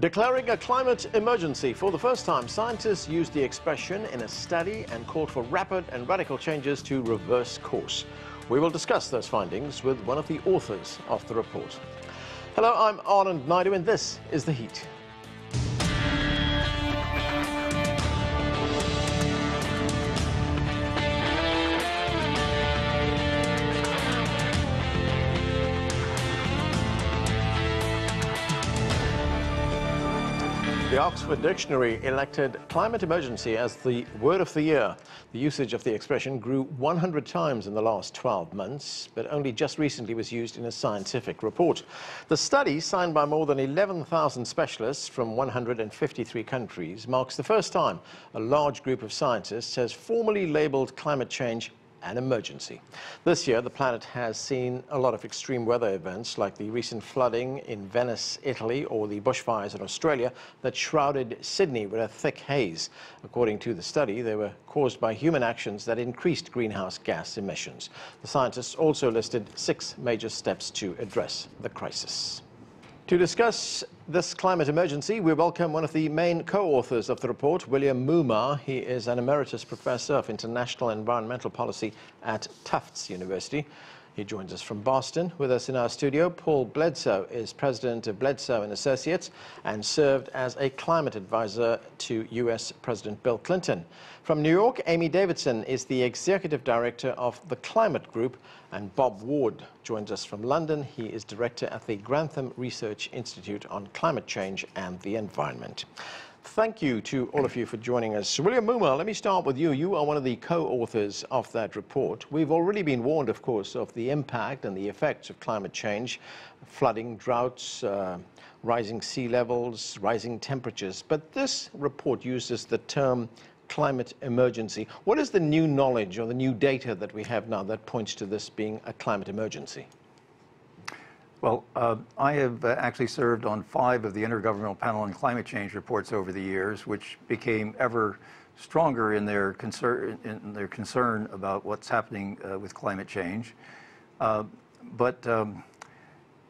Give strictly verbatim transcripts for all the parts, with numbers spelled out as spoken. Declaring a climate emergency. For the first time, scientists used the expression in a study and called for rapid and radical changes to reverse course. We will discuss those findings with one of the authors of the report. Hello, I'm Arnand Naidoo and this is The Heat. The Oxford Dictionary elected climate emergency as the word of the year. The usage of the expression grew one hundred times in the last twelve months, but only just recently was used in a scientific report. The study, signed by more than eleven thousand specialists from one hundred fifty-three countries, marks the first time a large group of scientists has formally labelled climate change an emergency. This year, the planet has seen a lot of extreme weather events like the recent flooding in Venice, Italy, or the bushfires in Australia that shrouded Sydney with a thick haze. According to the study, they were caused by human actions that increased greenhouse gas emissions. The scientists also listed six major steps to address the crisis. To discuss this climate emergency, we welcome one of the main co-authors of the report, William Moomaw. He is an emeritus professor of international environmental policy at Tufts University. He joins us from Boston. With us in our studio, Paul Bledsoe is president of Bledsoe and Associates and served as a climate advisor to U S President Bill Clinton. From New York, Amy Davidsen is the executive director of the Climate Group, and Bob Ward joins us from London. He is director at the Grantham Research Institute on Climate Change and the Environment. Thank you to all of you for joining us. William Moomaw, let me start with you. You are one of the co-authors of that report. We've already been warned, of course, of the impact and the effects of climate change, flooding, droughts, uh, rising sea levels, rising temperatures. But this report uses the term climate emergency. What is the new knowledge or the new data that we have now that points to this being a climate emergency? Well, uh, I have uh, actually served on five of the Intergovernmental Panel on Climate Change reports over the years, which became ever stronger in their concern, in their concern about what's happening uh, with climate change. Uh, but um,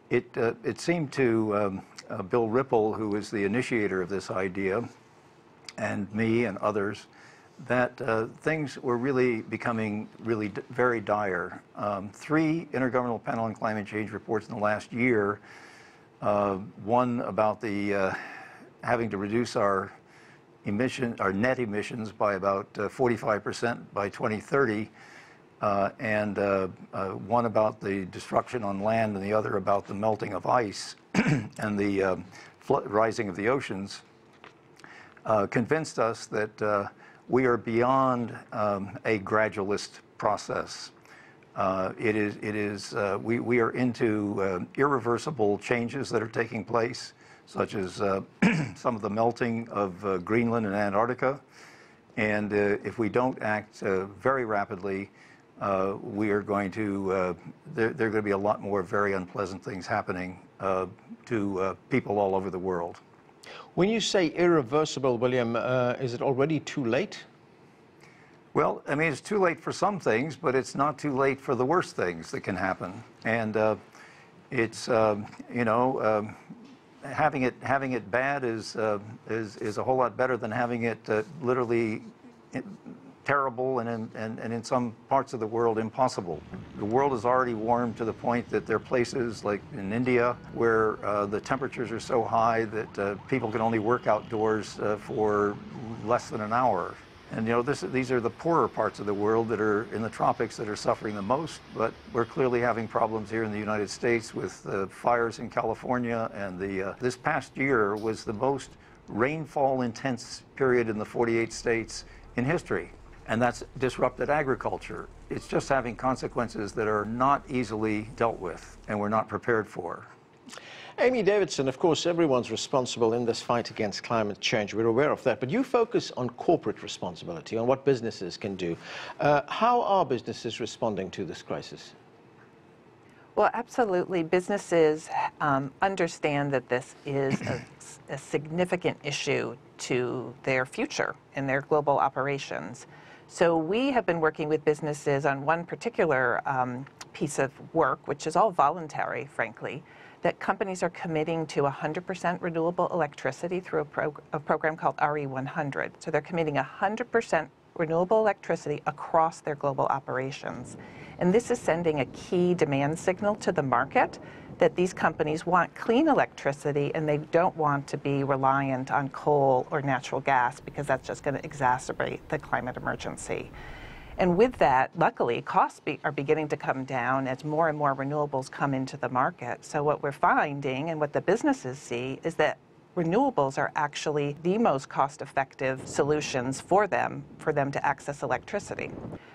it, uh, it seemed to um, uh, Bill Ripple, who was the initiator of this idea, and me and others, that uh, things were really becoming really d very dire. Um, three Intergovernmental Panel on Climate Change reports in the last year, uh, one about the uh, having to reduce our emission, our net emissions by about forty-five percent uh, by twenty thirty, uh, and uh, uh, one about the destruction on land and the other about the melting of ice and the uh, flood rising of the oceans, uh, convinced us that uh, we are beyond um, a gradualist process. Uh, it is, it is uh, we, we are into uh, irreversible changes that are taking place, such as uh, some of the melting of uh, Greenland and Antarctica. And uh, if we don't act uh, very rapidly, uh, we are going to, uh, there, there are going to be a lot more very unpleasant things happening uh, to uh, people all over the world. When you say irreversible, William, uh, is it already too late? Well, I mean, it's too late for some things, but it's not too late for the worst things that can happen. And uh, it's, uh, you know, um, having it having it bad is, uh, is, is a whole lot better than having it uh, literally terrible and in, and, and in some parts of the world impossible. The world is already warmed to the point that there are places like in India where uh, the temperatures are so high that uh, people can only work outdoors uh, for less than an hour. And you know, this, these are the poorer parts of the world that are in the tropics that are suffering the most, but we're clearly having problems here in the United States with uh, fires in California, and the, uh, this past year was the most rainfall intense period in the forty-eight states in history. And that's disrupted agriculture. It's just having consequences that are not easily dealt with and we're not prepared for. Amy Davidsen, of course, everyone's responsible in this fight against climate change. We're aware of that. But you focus on corporate responsibility, on what businesses can do. Uh, how are businesses responding to this crisis? Well, absolutely. Businesses um, understand that this is a, a significant issue to their future and their global operations. So we have been working with businesses on one particular um, piece of work, which is all voluntary, frankly, that companies are committing to one hundred percent renewable electricity through a, prog a program called R E one hundred. So they're committing one hundred percent renewable electricity across their global operations. And this is sending a key demand signal to the market that these companies want clean electricity and they don't want to be reliant on coal or natural gas, because that's just going to exacerbate the climate emergency. And with that, luckily, costs be are beginning to come down as more and more renewables come into the market. So what we're finding and what the businesses see is that renewables are actually the most cost-effective solutions for them, for them to access electricity.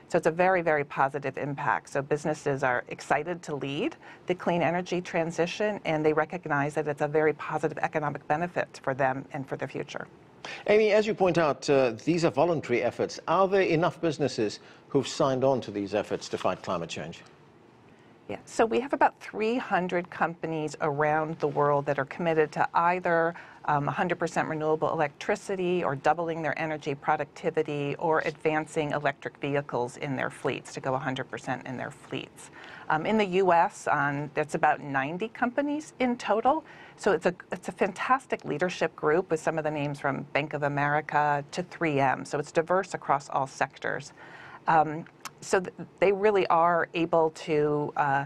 So it's a very, very positive impact. So businesses are excited to lead the clean energy transition, and they recognize that it's a very positive economic benefit for them and for their future. Amy, as you point out, uh, these are voluntary efforts. Are there enough businesses who've signed on to these efforts to fight climate change? Yeah, so we have about three hundred companies around the world that are committed to either um, one hundred percent renewable electricity or doubling their energy productivity or advancing electric vehicles in their fleets to go one hundred percent in their fleets. Um, in the U S, um, that's about ninety companies in total. So it's a, it's a fantastic leadership group with some of the names from Bank of America to three M. So it's diverse across all sectors. Um, So they really are able to uh,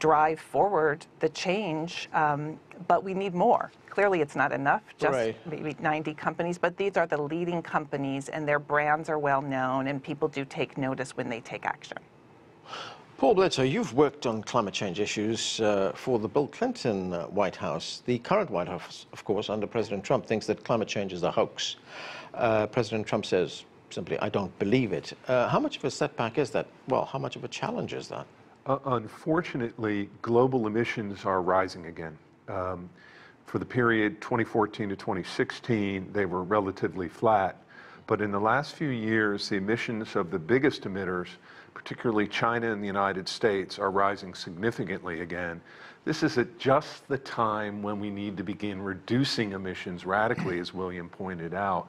drive forward the change, um, but we need more. Clearly it's not enough, just right. Maybe ninety companies, but these are the leading companies and their brands are well known and people do take notice when they take action. Paul Bledsoe, you've worked on climate change issues uh, for the Bill Clinton uh, White House. The current White House, of course, under President Trump, thinks that climate change is a hoax. Uh, President Trump says, simply, I don't believe it. Uh, how much of a setback is that? Well, how much of a challenge is that? Uh, unfortunately, global emissions are rising again. Um, for the period twenty fourteen to twenty sixteen, they were relatively flat. But in the last few years, the emissions of the biggest emitters, particularly China and the United States, are rising significantly again. This is at just the time when we need to begin reducing emissions radically, as William pointed out.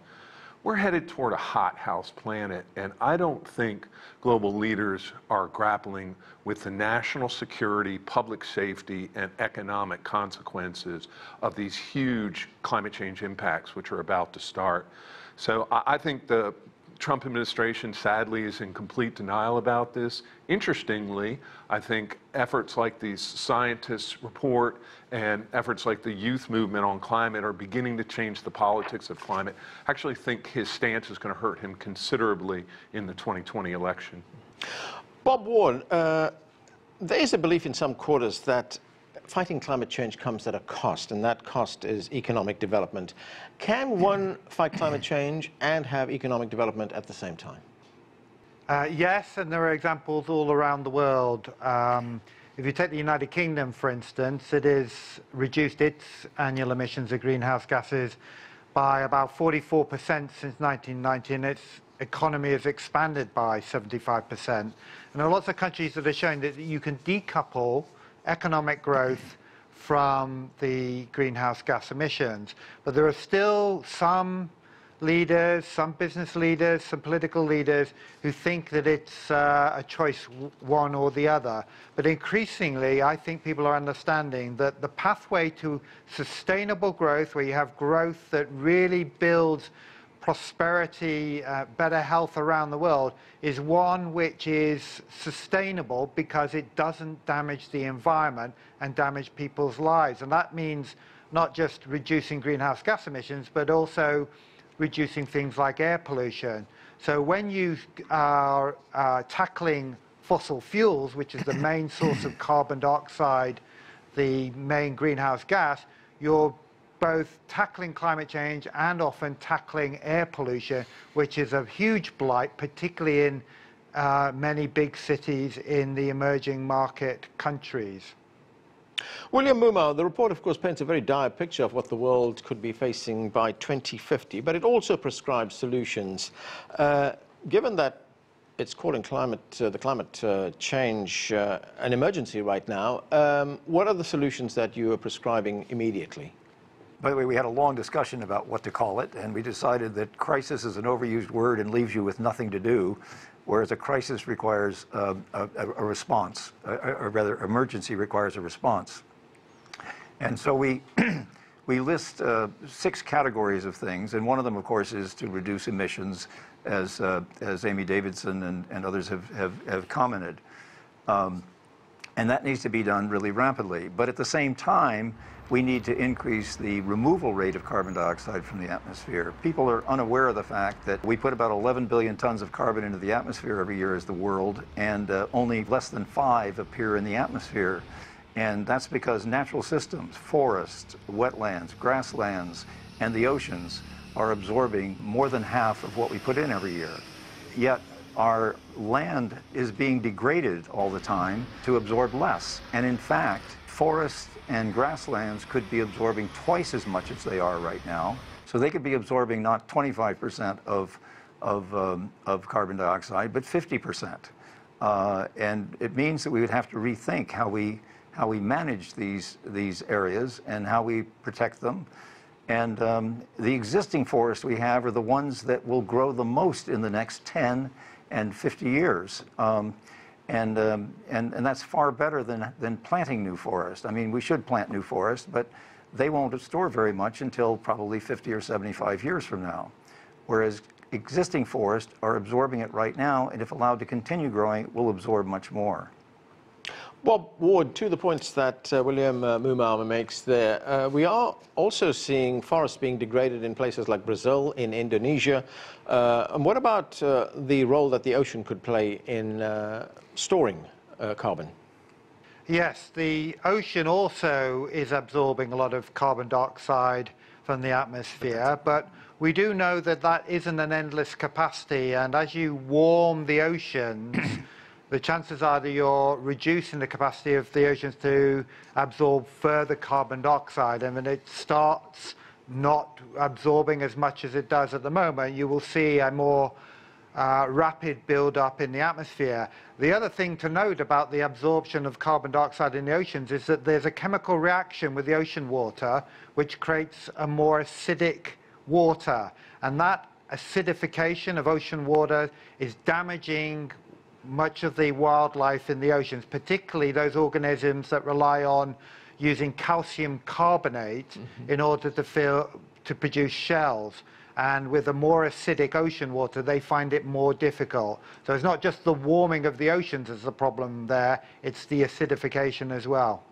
We're headed toward a hothouse planet, and I don't think global leaders are grappling with the national security, public safety, and economic consequences of these huge climate change impacts which are about to start. So I think the Trump administration, sadly, is in complete denial about this. Interestingly, I think efforts like these scientists' report and efforts like the youth movement on climate are beginning to change the politics of climate. I actually think his stance is going to hurt him considerably in the twenty twenty election. Bob Ward, uh, there is a belief in some quarters that fighting climate change comes at a cost, and that cost is economic development. Can one fight climate change and have economic development at the same time? Uh, yes, and there are examples all around the world. Um, if you take the United Kingdom, for instance, it has reduced its annual emissions of greenhouse gases by about forty-four percent since nineteen ninety, and its economy has expanded by seventy-five percent. And there are lots of countries that are showing that you can decouple economic growth from the greenhouse gas emissions. But there are still some leaders, some business leaders, some political leaders who think that it's uh, a choice one or the other. But increasingly, I think people are understanding that the pathway to sustainable growth, where you have growth that really builds prosperity, uh, better health around the world, is one which is sustainable because it doesn't damage the environment and damage people's lives. And that means not just reducing greenhouse gas emissions, but also reducing things like air pollution. So when you are uh, tackling fossil fuels, which is the main source of carbon dioxide, the main greenhouse gas, you're both tackling climate change and often tackling air pollution, which is a huge blight, particularly in uh, many big cities in the emerging market countries. William Moomaw, the report, of course, paints a very dire picture of what the world could be facing by twenty fifty, but it also prescribes solutions. Uh, given that it's calling climate, uh, the climate uh, change uh, an emergency right now, um, what are the solutions that you are prescribing immediately? By the way, we had a long discussion about what to call it, and we decided that crisis is an overused word and leaves you with nothing to do, whereas a crisis requires uh, a, a response, or rather, emergency requires a response. And so we, we list uh, six categories of things, and one of them, of course, is to reduce emissions, as, uh, as Amy Davidsen and, and others have, have, have commented. Um, and that needs to be done really rapidly. But at the same time, we need to increase the removal rate of carbon dioxide from the atmosphere. People are unaware of the fact that we put about eleven billion tons of carbon into the atmosphere every year as the world, and uh, only less than five appear in the atmosphere. And that's because natural systems, forests, wetlands, grasslands, and the oceans are absorbing more than half of what we put in every year. Yet our land is being degraded all the time to absorb less. And in fact, forests and grasslands could be absorbing twice as much as they are right now. So they could be absorbing not twenty-five percent of, of, um, of carbon dioxide, but fifty percent. Uh, and it means that we would have to rethink how we, how we manage these, these areas and how we protect them. And um, the existing forests we have are the ones that will grow the most in the next ten and fifty years. Um, And, um, and, and that's far better than, than planting new forest. I mean, we should plant new forest, but they won't store very much until probably fifty or seventy-five years from now. Whereas existing forests are absorbing it right now, and if allowed to continue growing, will absorb much more. Bob Ward, to the points that uh, William uh, Moomaw makes there, uh, we are also seeing forests being degraded in places like Brazil, in Indonesia. Uh, and what about uh, the role that the ocean could play in uh, storing uh, carbon? Yes, the ocean also is absorbing a lot of carbon dioxide from the atmosphere, but we do know that that isn't an endless capacity, and as you warm the oceans, the chances are that you're reducing the capacity of the oceans to absorb further carbon dioxide. And when it starts not absorbing as much as it does at the moment, you will see a more uh, rapid build-up in the atmosphere. The other thing to note about the absorption of carbon dioxide in the oceans is that there's a chemical reaction with the ocean water, which creates a more acidic water. And that acidification of ocean water is damaging much of the wildlife in the oceans, particularly those organisms that rely on using calcium carbonate mm-hmm. in order to, fill, to produce shells. And with a more acidic ocean water, they find it more difficult. So it's not just the warming of the oceans that's the problem there, it's the acidification as well.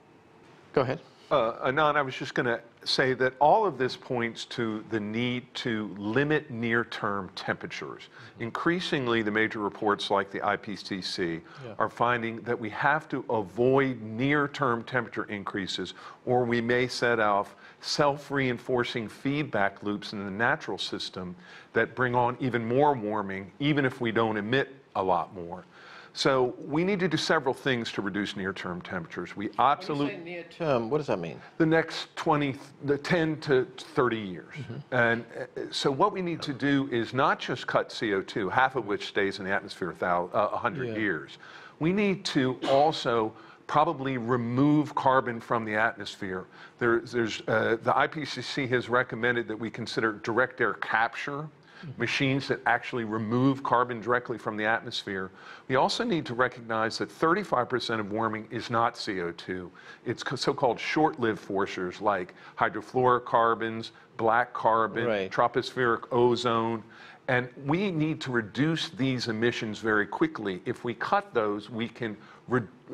Go ahead. Uh, Anand, I was just going to say that all of this points to the need to limit near-term temperatures. Mm-hmm. Increasingly, the major reports like the I P C C yeah. are finding that we have to avoid near-term temperature increases, or we may set off self-reinforcing feedback loops in the natural system that bring on even more warming, even if we don't emit a lot more. So we need to do several things to reduce near-term temperatures. We absolutely when you say near-term, what does that mean? The next twenty, the ten to thirty years. Mm-hmm. And so what we need to do is not just cut C O two, half of which stays in the atmosphere one hundred yeah. years. We need to also probably remove carbon from the atmosphere. There, there's, uh, the I P C C has recommended that we consider direct air capture, machines that actually remove carbon directly from the atmosphere. We also need to recognize that thirty-five percent of warming is not C O two. It's so-called short-lived forcers like hydrofluorocarbons, black carbon, right. tropospheric ozone. And we need to reduce these emissions very quickly. If we cut those, we can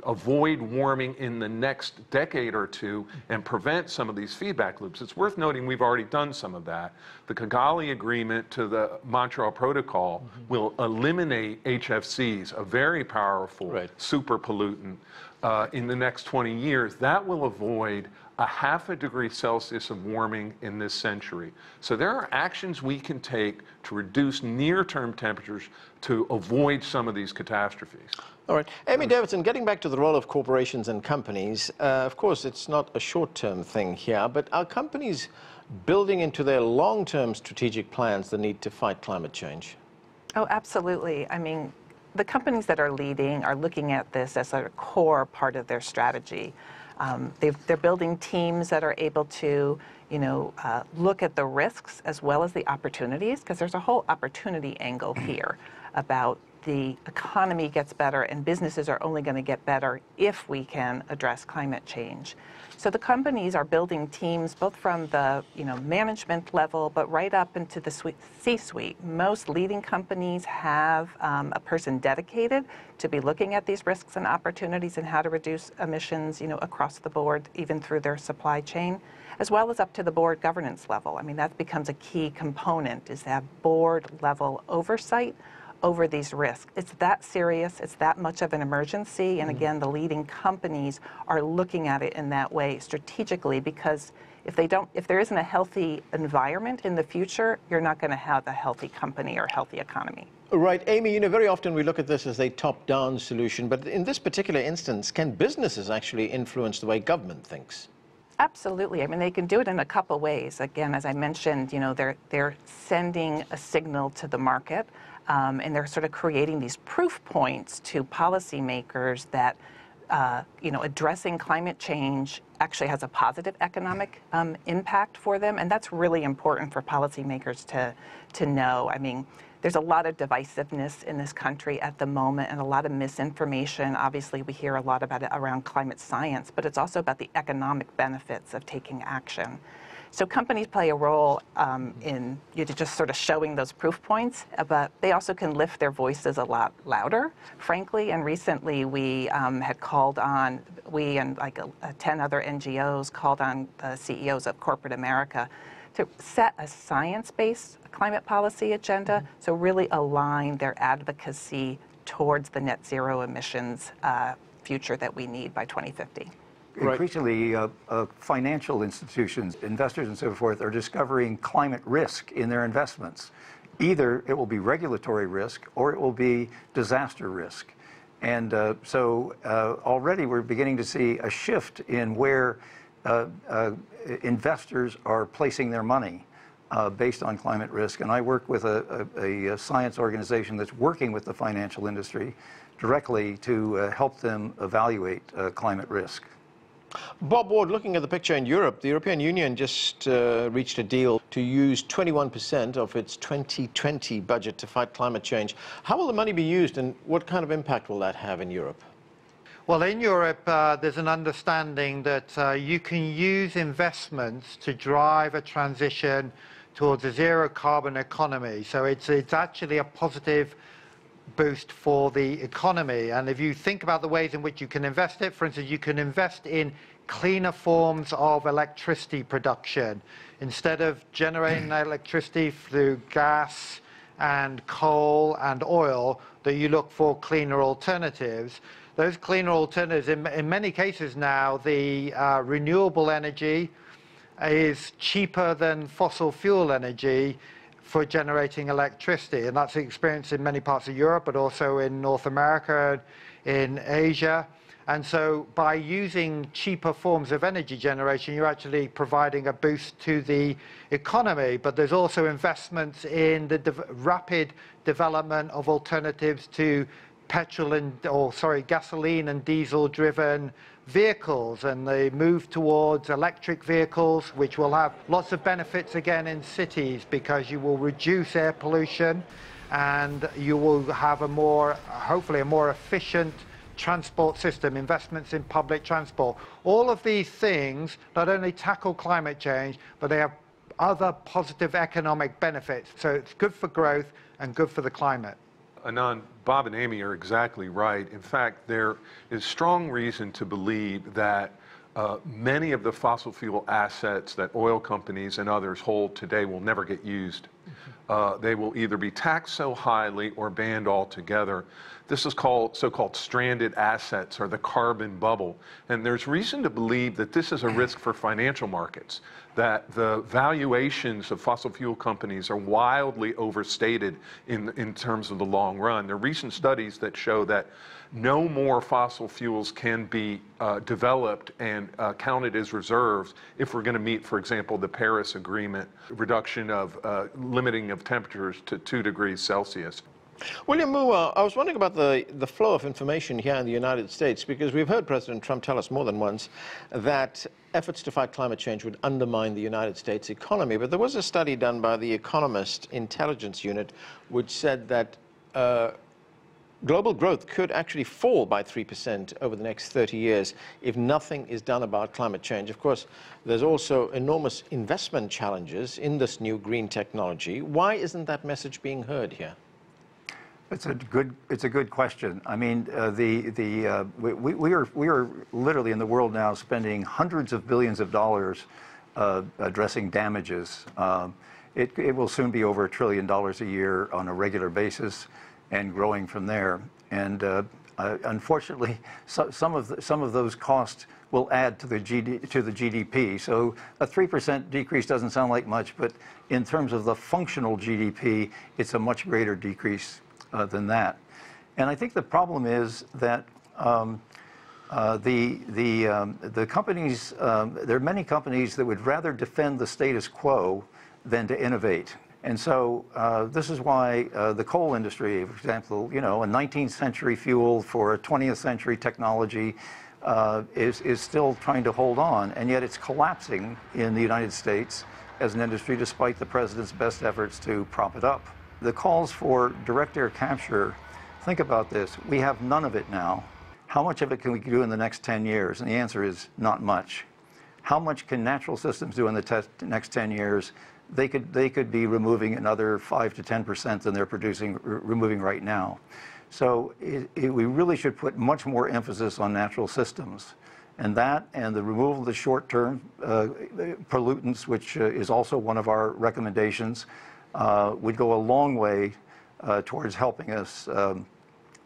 avoid warming in the next decade or two and prevent some of these feedback loops. It's worth noting we've already done some of that. The Kigali agreement to the Montreal Protocol mm-hmm. will eliminate H F Cs, a very powerful right. super pollutant, uh, in the next twenty years. That will avoid a half a degree Celsius of warming in this century. So there are actions we can take to reduce near-term temperatures to avoid some of these catastrophes. All right. Amy Davidsen, getting back to the role of corporations and companies, uh, of course, it's not a short-term thing here, but are companies building into their long-term strategic plans the need to fight climate change? Oh, absolutely. I mean, the companies that are leading are looking at this as a core part of their strategy. Um, they've, they're building teams that are able to, you know, uh, look at the risks as well as the opportunities, because there's a whole opportunity angle here about the economy gets better and businesses are only going to get better if we can address climate change. So the companies are building teams both from the, you know, management level, but right up into the C-suite. Most leading companies have um, a person dedicated to be looking at these risks and opportunities and how to reduce emissions, you know, across the board, even through their supply chain, as well as up to the board governance level. I mean, that becomes a key component, is to have board level oversight over these risks. It's that serious, it's that much of an emergency, and again, the leading companies are looking at it in that way strategically, because if they don't, if there isn't a healthy environment in the future, you're not going to have a healthy company or healthy economy. Right. Amy, you know, very often we look at this as a top-down solution, but in this particular instance, can businesses actually influence the way government thinks? Absolutely. I mean, they can do it in a couple ways. Again, as I mentioned, you know, they're, they're sending a signal to the market, um, and they're sort of creating these proof points to policymakers that, uh, you know, addressing climate change actually has a positive economic um, impact for them. And that's really important for policymakers to, to know. I mean, there's a lot of divisiveness in this country at the moment and a lot of misinformation. Obviously, we hear a lot about it around climate science, but it's also about the economic benefits of taking action. So companies play a role um, in you know, just sort of showing those proof points, but they also can lift their voices a lot louder, frankly. And recently we um, had called on, we and like a, a ten other N G Os called on the C E Os of corporate America to set a science-based climate policy agenda, so really align their advocacy towards the net zero emissions uh, future that we need by twenty fifty. Right. Increasingly, uh, uh, financial institutions, investors and so forth, are discovering climate risk in their investments. Either it will be regulatory risk or it will be disaster risk. And uh, so uh, already we're beginning to see a shift in where Uh, uh, investors are placing their money uh, based on climate risk. And I work with a, a, a science organization that's working with the financial industry directly to uh, help them evaluate uh, climate risk. Bob Ward, looking at the picture in Europe, the European Union just uh, reached a deal to use twenty-one percent of its twenty twenty budget to fight climate change. How will the money be used and what kind of impact will that have in Europe? Well, in Europe, uh, there's an understanding that uh, you can use investments to drive a transition towards a zero-carbon economy. So it's, it's actually a positive boost for the economy. And if you think about the ways in which you can invest it, for instance, you can invest in cleaner forms of electricity production. Instead of generating electricity through gas and coal and oil, that you look for cleaner alternatives. Those cleaner alternatives, in, in many cases now, the uh, renewable energy is cheaper than fossil fuel energy for generating electricity. And that's the experience in many parts of Europe, but also in North America, in Asia. And so by using cheaper forms of energy generation, you're actually providing a boost to the economy. But there's also investments in the de rapid development of alternatives to petrol and, or sorry, gasoline and diesel driven vehicles, and they move towards electric vehicles, which will have lots of benefits again in cities, because you will reduce air pollution and you will have a more, hopefully a more efficient transport system, investments in public transport. All of these things not only tackle climate change, but they have other positive economic benefits. So it's good for growth and good for the climate. Anand, Bob and Amy are exactly right. In fact, there is strong reason to believe that uh, many of the fossil fuel assets that oil companies and others hold today will never get used. Uh, they will either be taxed so highly or banned altogether. This is called so-called stranded assets, or the carbon bubble. And there's reason to believe that this is a risk for financial markets, that the valuations of fossil fuel companies are wildly overstated in, in terms of the long run. There are recent studies that show that no more fossil fuels can be uh, developed and uh, counted as reserves if we're going to meet, for example, the Paris Agreement, reduction of uh, limiting of temperatures to two degrees Celsius. William Moomaw, I was wondering about the, the flow of information here in the United States, because we've heard President Trump tell us more than once that efforts to fight climate change would undermine the United States economy. But there was a study done by the Economist Intelligence Unit which said that uh, global growth could actually fall by three percent over the next thirty years if nothing is done about climate change. Of course, there's also enormous investment challenges in this new green technology. Why isn't that message being heard here? It's a good. It's a good question. I mean, uh, the the uh, we, we are we are literally in the world now spending hundreds of billions of dollars uh, addressing damages. Um, it it will soon be over a trillion dollars a year on a regular basis, and growing from there. And uh, uh, unfortunately, so, some of the, some of those costs will add to the G D P. So a three percent decrease doesn't sound like much, but in terms of the functional G D P, it's a much greater decrease Uh, than that. And I think the problem is that um, uh, the, the, um, the companies, um, there are many companies that would rather defend the status quo than to innovate. And so uh, this is why uh, the coal industry, for example, you know, a nineteenth century fuel for a twentieth century technology uh, is, is still trying to hold on, and yet it's collapsing in the United States as an industry despite the president's best efforts to prop it up. The calls for direct air capture, think about this. We have none of it now. How much of it can we do in the next ten years? And the answer is not much. How much can natural systems do in the next ten years? They could, they could be removing another five to ten percent than they're producing, removing right now. So it, it, we really should put much more emphasis on natural systems. And that and the removal of the short-term uh, pollutants, which uh, is also one of our recommendations, Uh, would go a long way uh, towards helping us um,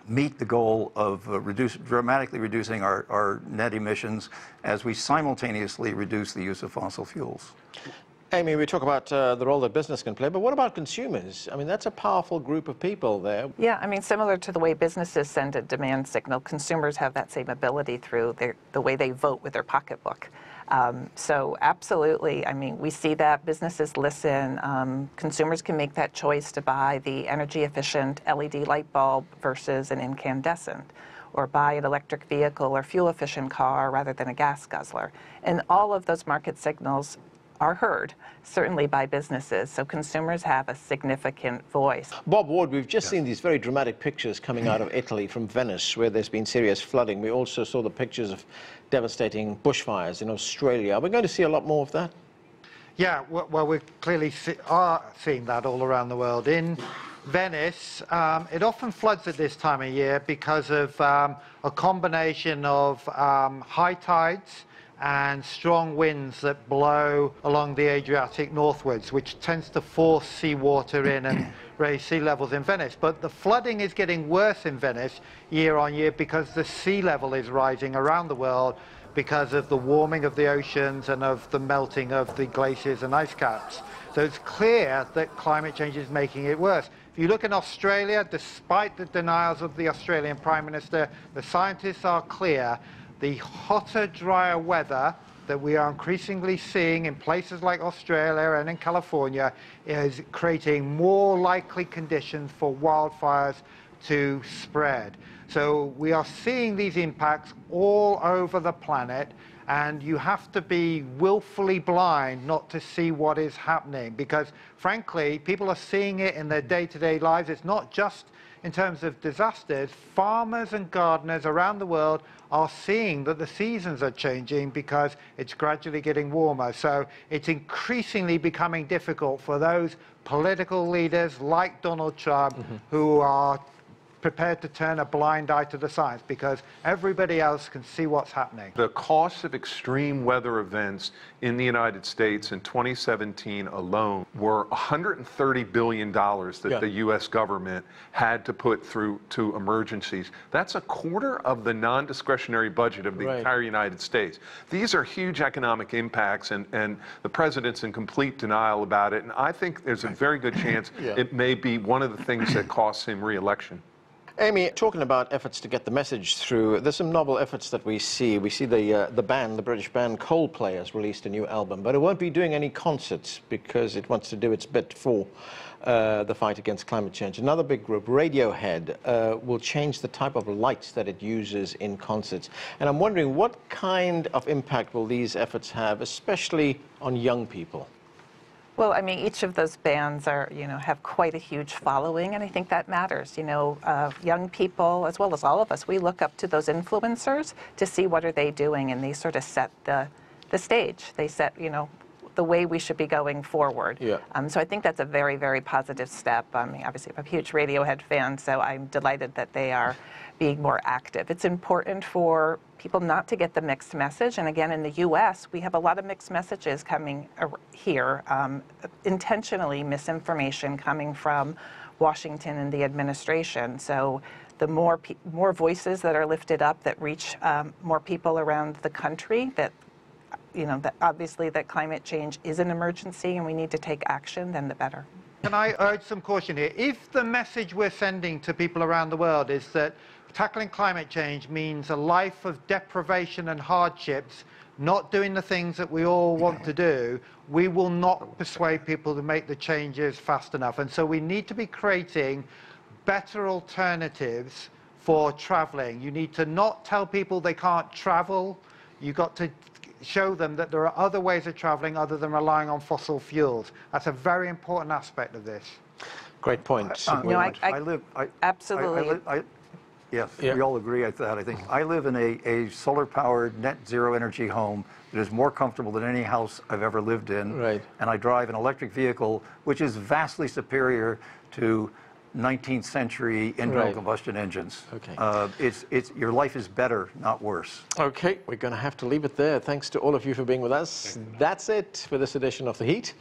meet the goal of uh, reduce, dramatically reducing our, our net emissions as we simultaneously reduce the use of fossil fuels. Amy, we talk about uh, the role that business can play, but what about consumers? I mean, that's a powerful group of people there. Yeah, I mean, similar to the way businesses send a demand signal, consumers have that same ability through their, the way they vote with their pocketbook. Um, so absolutely, I mean, we see that businesses listen. Um, consumers can make that choice to buy the energy-efficient L E D light bulb versus an incandescent, or buy an electric vehicle or fuel-efficient car rather than a gas guzzler. And all of those market signals are heard, certainly by businesses, so consumers have a significant voice. Bob Ward, we've just yes. seen these very dramatic pictures coming out of Italy from Venice, where there's been serious flooding. We also saw the pictures of devastating bushfires in Australia. Are we going to see a lot more of that? Yeah, well, we clearly are seeing that all around the world. In Venice, um, it often floods at this time of year because of um, a combination of um, high tides and strong winds that blow along the Adriatic northwards, which tends to force seawater in and raise sea levels in Venice. But the flooding is getting worse in Venice year on year because the sea level is rising around the world because of the warming of the oceans and of the melting of the glaciers and ice caps. So it's clear that climate change is making it worse. If you look in Australia, despite the denials of the Australian Prime Minister, the scientists are clear. The hotter, drier weather that we are increasingly seeing in places like Australia and in California is creating more likely conditions for wildfires to spread. So we are seeing these impacts all over the planet, and you have to be willfully blind not to see what is happening, because frankly, people are seeing it in their day-to-day lives. It's not just in terms of disasters. Farmers and gardeners around the world are seeing that the seasons are changing because it's gradually getting warmer. So it's increasingly becoming difficult for those political leaders like Donald Trump mm-hmm. who are prepared to turn a blind eye to the science because everybody else can see what's happening. The cost of extreme weather events in the United States in twenty seventeen alone were one hundred thirty billion dollars that yeah. the U S government had to put through to emergencies. That's a quarter of the non-discretionary budget of the right. entire United States. These are huge economic impacts, and, and the president's in complete denial about it, and I think there's a very good chance yeah. it may be one of the things that costs him re-election. Amy, talking about efforts to get the message through, there's some novel efforts that we see. We see the, uh, the band, the British band Coldplay, has released a new album, but it won't be doing any concerts because it wants to do its bit for uh, the fight against climate change. Another big group, Radiohead, uh, will change the type of lights that it uses in concerts. And I'm wondering, what kind of impact will these efforts have, especially on young people? Well, I mean, each of those bands are, you know, have quite a huge following, and I think that matters. You know, uh, young people, as well as all of us, we look up to those influencers to see what are they doing, and they sort of set the, the stage. They set, you know, the way we should be going forward. Yeah. Um, so I think that's a very, very positive step. I mean, obviously, I'm a huge Radiohead fan, so I'm delighted that they are being more active. It's important for people not to get the mixed message. And again, in the U S, we have a lot of mixed messages coming here, um, intentionally misinformation coming from Washington and the administration. So the more, pe more voices that are lifted up that reach um, more people around the country, that, you know, that obviously that climate change is an emergency and we need to take action, then the better. Can I urge some caution here? If the message we're sending to people around the world is that tackling climate change means a life of deprivation and hardships, not doing the things that we all want to do, we will not persuade people to make the changes fast enough. And so we need to be creating better alternatives for traveling. You need to not tell people they can't travel. You've got to show them that there are other ways of traveling other than relying on fossil fuels. That's a very important aspect of this. Great point. Um, no, I, I, I live. I, absolutely. I, I, I, yes, yeah. We all agree at that, I think. I live in a, a solar-powered, net-zero energy home that is more comfortable than any house I've ever lived in. Right. And I drive an electric vehicle, which is vastly superior to nineteenth century internal right. combustion engines. Okay. Uh, it's, it's, your life is better, not worse. Okay, we're going to have to leave it there. Thanks to all of you for being with us. That's it for this edition of The Heat.